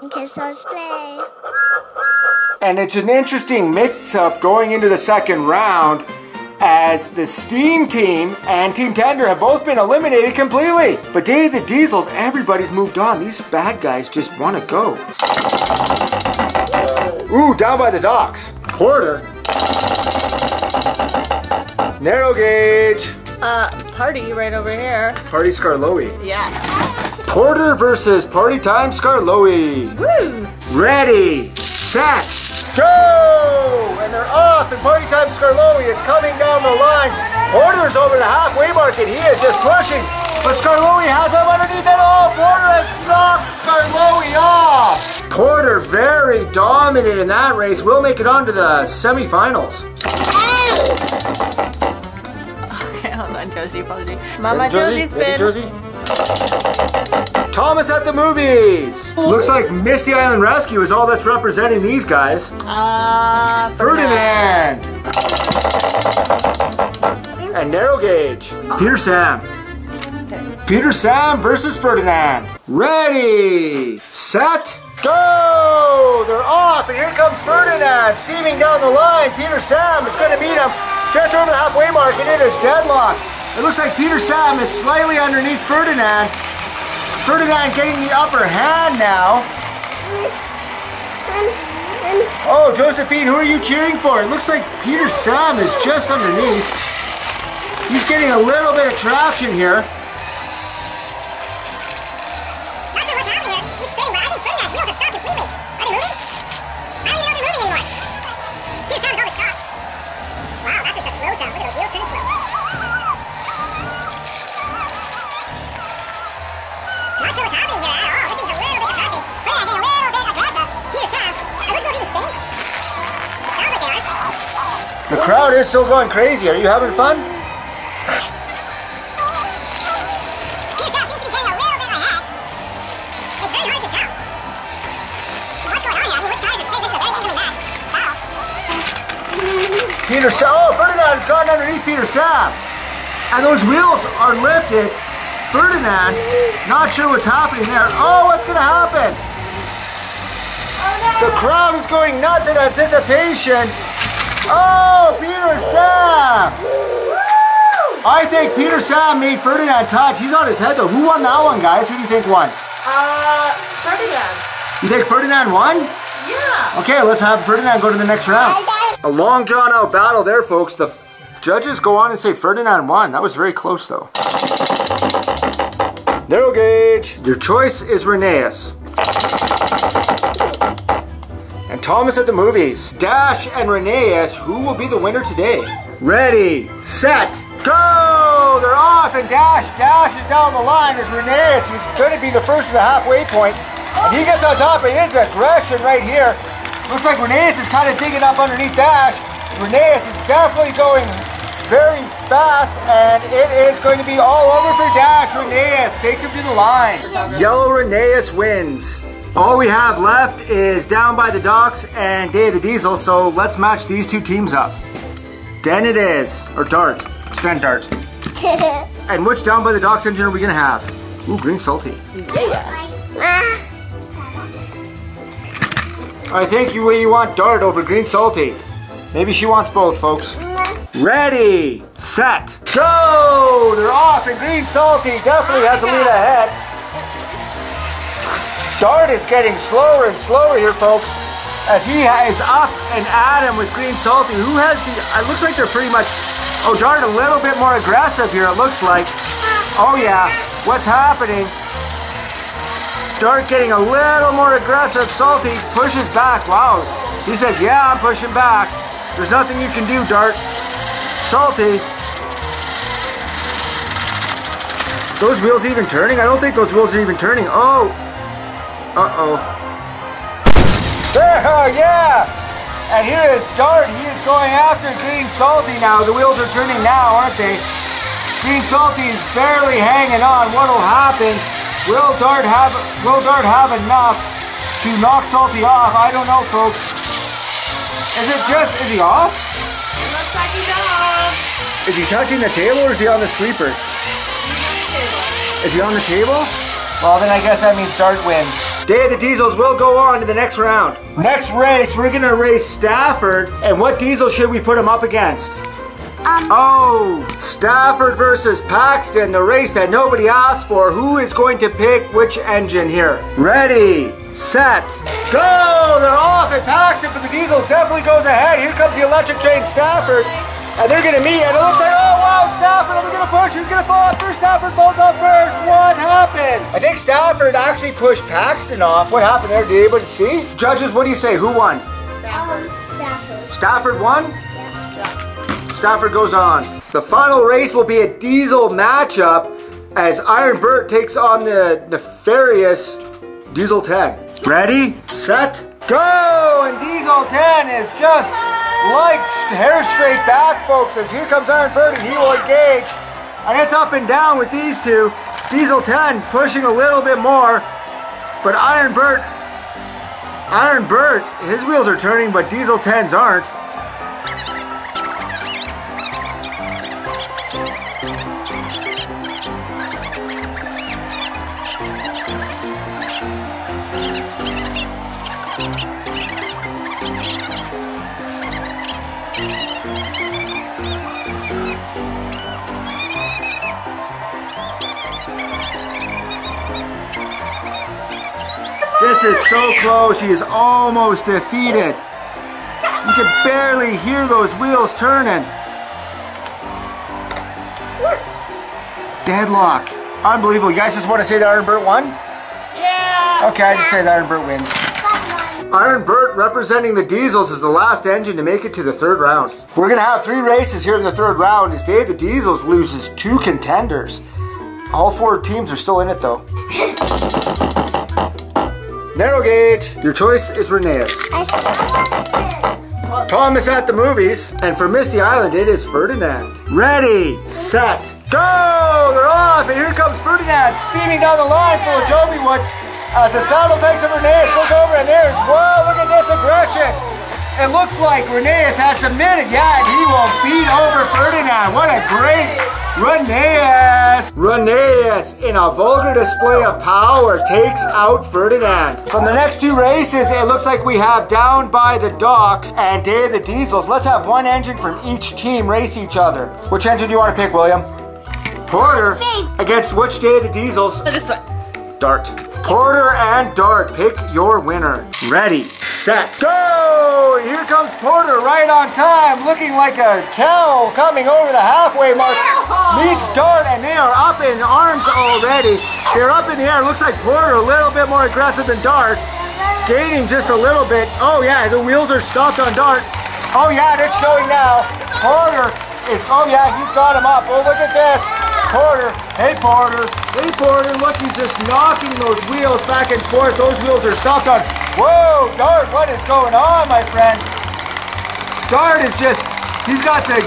Okay, so let's play. And it's an interesting mix-up going into the second round, as the Steam Team and Team Tender have both been eliminated completely. But Day of the Diesels, everybody's moved on. These bad guys just want to go. Ooh, down by the docks. Quarter. Narrow gauge. Party right over here. Party Skarloey. Yeah. Porter versus Party Time Skarloey. Woo! Ready, set, go! And they're off, and Party Time Skarloey is coming down the line. Porter's over the halfway mark, and he is just pushing. But Skarloey has him underneath it all. Porter has knocked Skarloey off. Porter, very dominant in that race, will make it on to the semifinals. Okay, hold on, Josie, apology. Mama Josie's been... Thomas at the movies. Looks like Misty Island Rescue is all that's representing these guys. Ferdinand. And narrow gauge. Peter Sam. Okay. Peter Sam versus Ferdinand. Ready, set, go! They're off, and here comes Ferdinand steaming down the line. Peter Sam is going to meet him just over the halfway mark, and it is deadlocked. It looks like Peter Sam is slightly underneath Ferdinand. Ferdinand getting the upper hand now. Oh, Josephine, who are you cheering for? It looks like Peter Sam is just underneath. He's getting a little bit of traction here. The crowd is still going crazy. Are you having fun? Peter Sam, oh, Ferdinand has gone underneath Peter Sam. And those wheels are lifted. Ferdinand, not sure what's happening there. Oh, what's going to happen? The crowd is going nuts in anticipation. Oh, Peter Sam! I think Peter Sam made Ferdinand touch. He's on his head, though. Who won that one, guys? Who do you think won? Ferdinand. You think Ferdinand won? Yeah. Okay, let's have Ferdinand go to the next round. A long drawn-out battle there, folks. The judges go on and say Ferdinand won. That was very close, though. Narrow gauge. Your choice is Reneas. Thomas at the movies. Dash and Reneas, who will be the winner today? Ready, set, go! They're off, and Dash is down the line as Reneas, who's going to be the first at the halfway point. And he gets on top of his aggression right here. Looks like Reneas is kind of digging up underneath Dash. Reneas is definitely going very fast, and it is going to be all over for Dash. Reneas takes him to the line. Yellow Reneas wins. All we have left is Down by the Docks and Day of the Diesel, so let's match these two teams up. Den it is, or Dart. It's Den Dart. And which Down by the Docks engine are we going to have? Ooh, green salty. Yeah. I think you want Dart over green salty. Maybe she wants both, folks. Ready, set, go! They're off, and green salty definitely has a lead ahead. Dart is getting slower and slower here, folks, as he is up and at him with green salty. Who has the, it looks like they're pretty much, oh, Dart a little bit more aggressive here, it looks like. Oh yeah, what's happening? Dart getting a little more aggressive. Salty pushes back, wow. He says, yeah, I'm pushing back. There's nothing you can do, Dart. Salty. Those wheels even turning? I don't think those wheels are even turning. Oh. Uh-oh. There, yeah! And here is Dart. He is going after green salty now. The wheels are turning now, aren't they? Green salty is barely hanging on. What'll happen? Will Dart have enough to knock salty off? I don't know, folks. Is he off? It looks like he's off. Is he touching the table, or is he on the sweeper? He's on the table. Is he on the table? Well, then I guess that means Dart wins. Day of the Diesels will go on to the next round. Next race, we're gonna race Stafford, and what diesel should we put him up against? Stafford versus Paxton, the race that nobody asked for. Who is going to pick which engine here? Ready, set, go! They're off, and Paxton for the Diesels definitely goes ahead. Here comes the electric train, Stafford, and they're gonna meet, and it looks like, oh wow, Stafford, they're gonna push, who's gonna fall off first? Stafford falls off first, what happened? I think Stafford actually pushed Paxton off. What happened there, did anybody see? Judges, what do you say, who won? Stafford. Stafford won? Yeah. Stafford goes on. The final race will be a diesel matchup as Iron Bert takes on the nefarious Diesel 10. Ready, set, go! And Diesel 10 is just like hair straight back, folks, as here comes Iron Bert and he will engage. And it's up and down with these two. Diesel 10 pushing a little bit more, but Iron Bert, his wheels are turning, but Diesel 10's aren't. This is so close, he is almost defeated. You can barely hear those wheels turning. Deadlock. Unbelievable. You guys just want to say that Iron Bert won? Yeah. Okay, I just say that Iron Bert wins. Iron Bert representing the Diesels is the last engine to make it to the third round. We're going to have three races here in the third round as Day of the Diesels loses two contenders. All four teams are still in it though. Narrow gauge. Your choice is Renee's. Thomas at the movies. And for Misty Island, it is Ferdinand. Ready, set, go! They're off, and here comes Ferdinand steaming down the line full of Joby wood as the saddle takes of Renee's. Look over, and there's, whoa, look at this aggression. It looks like Renee's has submitted. Yeah, and he will beat over Ferdinand. What a great Renee's! Renee's, in a vulgar display of power, takes out Ferdinand. From the next two races, it looks like we have Down by the Docks and Day of the Diesels. Let's have one engine from each team race each other. Which engine do you want to pick, William? Porter against which Day of the Diesels? This one. Dart. Porter and Dart, pick your winner. Ready, set, go! Here comes Porter right on time, looking like a cow coming over the halfway mark. Meets Dart, and they are up in arms already. They're up in the air. Looks like Porter a little bit more aggressive than Dart. Gaining just a little bit. Oh yeah, the wheels are stopped on Dart. Oh yeah, and it's showing now. Porter is, oh yeah, he's got him up. Oh, look at this. Porter, hey Porter, hey Porter, look, he's just knocking those wheels back and forth. Those wheels are stopped on. Whoa, Dart, what is going on, my friend? Dart is just, he's got the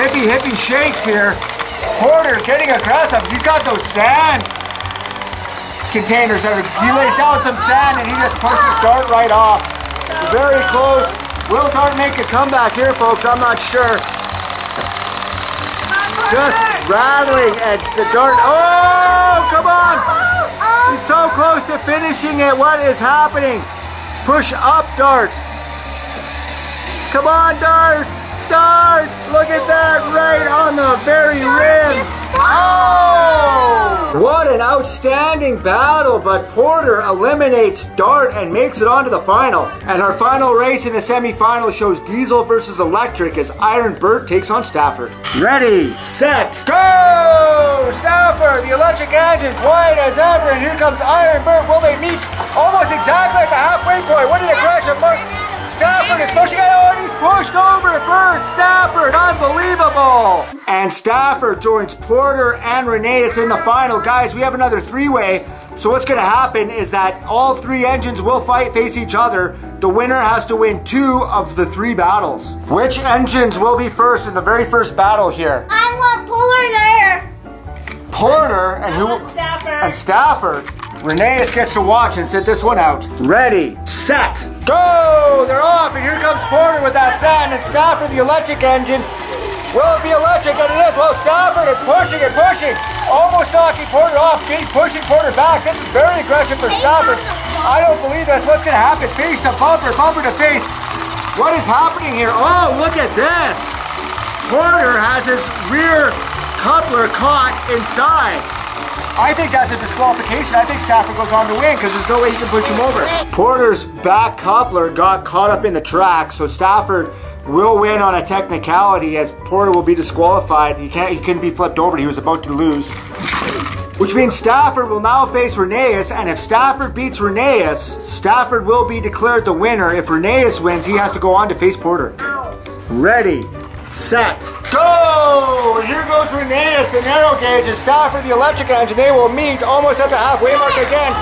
hippie shakes here. Porter getting aggressive. He's got those sand containers. He lays down some sand and he just pushes Dart right off. Very close. Will Dart make a comeback here, folks? I'm not sure. Just rattling at the Dart. Oh, come on! He's so close to finishing it. What is happening? Push up, Dart. Come on, Dart! Dart! Look at that, right on the very rim. Oh! What an outstanding battle, but Porter eliminates Dart and makes it onto the final. And our final race in the semi-final shows Diesel versus Electric as Iron Bert takes on Stafford. Ready, set, go! Stafford, the electric engine, quiet as ever, and here comes Iron Bert. Will they meet almost exactly at the halfway point? What an aggression, Mark! Stafford is pushing out, and he's pushed over Bert. Stafford, unbelievable. And Stafford joins Porter and Renee's in the final. Guys, we have another three-way. So what's gonna happen is that all three engines will face each other. The winner has to win two of the three battles. Which engines will be first in the very first battle here? I want Porter. Porter, and who? And Stafford. Renee's gets to watch and sit this one out. Ready, set, go! They're off, and here comes Porter with that sand, and Stafford, the electric engine. Will it be electric? And it is. Well, Stafford is pushing and pushing. Almost knocking Porter off, pushing Porter back. This is very aggressive for Stafford. I don't believe that's what's gonna happen. Face to bumper, bumper to face. What is happening here? Oh, look at this. Porter has his rear coupler caught inside. I think that's a disqualification. I think Stafford goes on to win because there's no way he can push him over. Porter's back coupler got caught up in the track, so Stafford will win on a technicality as Porter will be disqualified. He couldn't be flipped over. He was about to lose. Which means Stafford will now face Reneus, and if Stafford beats Reneus, Stafford will be declared the winner. If Reneus wins, he has to go on to face Porter. Ready, set, go! Here goes Reneus, the narrow gauge, and Stafford, the electric engine. They will meet almost at the halfway mark again.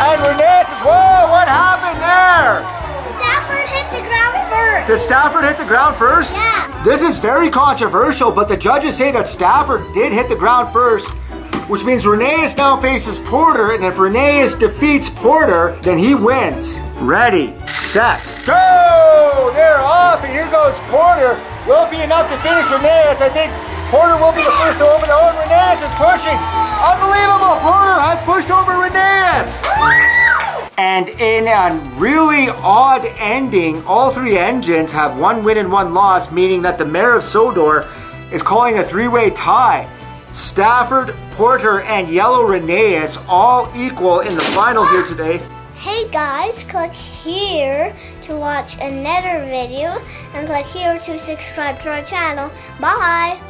And Reneus, whoa, what happened there? Stafford hit the ground first. Did Stafford hit the ground first? Yeah. This is very controversial, but the judges say that Stafford did hit the ground first, which means Reneus now faces Porter, and if Reneus defeats Porter, then he wins. Ready, set, go! They're off, and here goes Porter. Will be enough to finish Reneus. I think Porter will be the first to open the hole. Reneus is pushing. Unbelievable, Porter has pushed over Reneus. And in a really odd ending, all three engines have one win and one loss, meaning that the mayor of Sodor is calling a three-way tie. Stafford, Porter, and Yellow Reneus all equal in the final here today. Hey guys, click here to watch another video and click here to subscribe to our channel. Bye!